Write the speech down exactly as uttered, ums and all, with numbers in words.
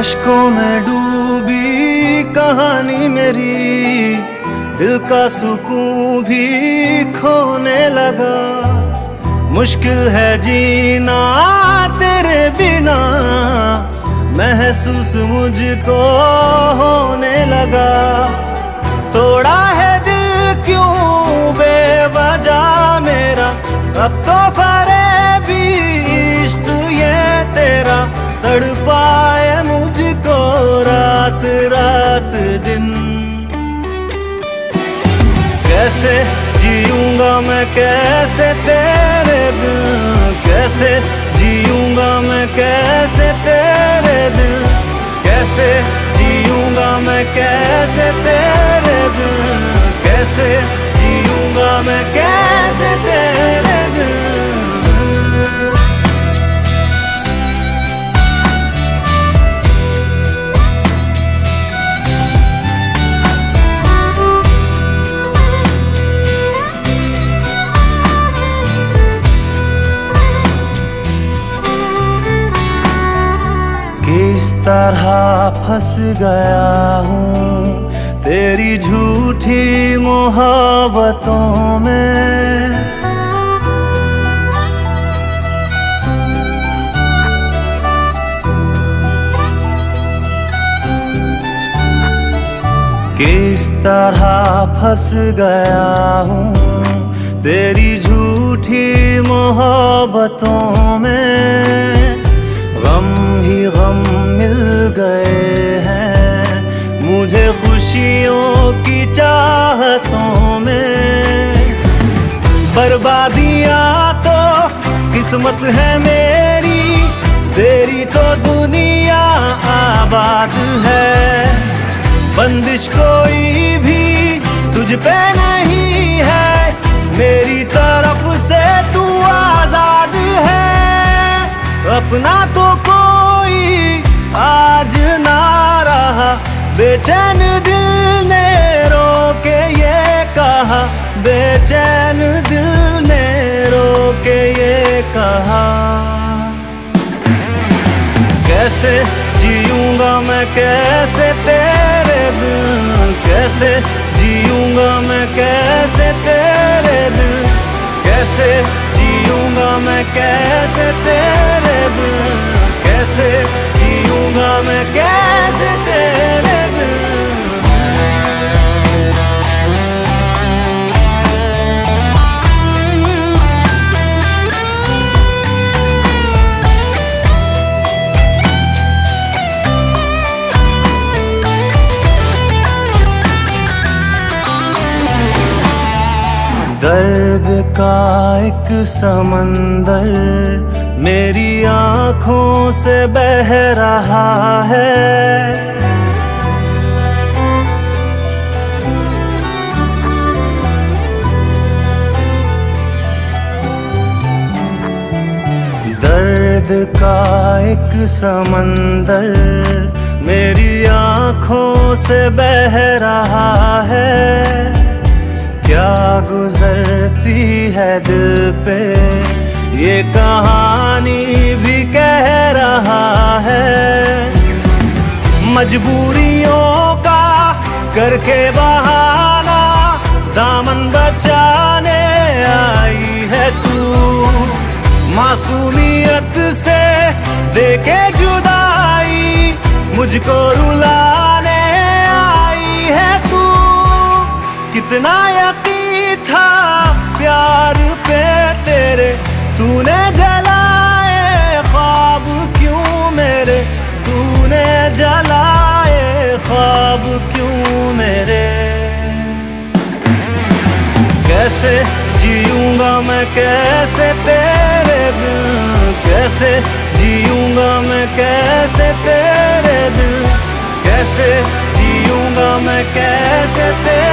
अश्कों में डूबी कहानी मेरी, दिल का सुकून भी खोने लगा। मुश्किल है जीना तेरे बिना, महसूस मुझको होने लगा। तोड़ा है दिल क्यों बेवजह मेरा, अब तो फरेबी इश्क़ ये तेरा। तड़पाए मुझको रात रात दिन, कैसे जीऊंगा मैं कैसे तेरे बिन, कैसे जीऊंगा मैं कैसे तेरे बिन, कैसे जीऊंगा मैं कैसे तेरे बिन, कैसे जीऊंगा मैं कैसे तेरे बिन। किस तरह फंस गया हूँ तेरी झूठी मोहब्बतों में, किस तरह फंस गया हूँ तेरी झूठी मोहब्बतों में। गम ही गम मिल गए हैं मुझे खुशियों की चाहतों में। बर्बादियाँ तो किस्मत है मेरी, तेरी तो दुनिया आबाद है। बंदिश कोई भी तुझ पे नहीं है, मेरी तरफ से तू आज़ाद है। अपना तो कोई आज ना रहा, बेचैन दिल ने रो के ये कहा, बेचैन दिल ने रो के ये कहा। कैसे जीऊंगा मैं कैसे तेरे बिन, कैसे जीऊंगा मैं कैसे तेरे बिन, कैसे जीऊंगा मैं कैसे तेरे बिन, कैसे जीऊंगा मैं कैसे तेरे बिन। दर्द का एक समंदर मेरी आँखों से बह रहा है। दर्द का एक समंदर मेरी आँखों से बह रहा है। क्या गुजरती है दिल पे ये कहानी भी कह रहा है। मजबूरियों का करके बहाना, दामन बचाने आई है तू। मासूमियत से देके जुदाई, मुझको रुलाने आई है तू। कितना यकीन था प्यार पे तेरे, तूने जलाए ख्वाब क्यों मेरे, तूने जलाए ख्वाब क्यों मेरे। कैसे जीऊंगा मैं कैसे तेरे बिन, कैसे जीऊंगा मैं कैसे तेरे बिन, कैसे जीऊंगा मैं कैसे तेरे।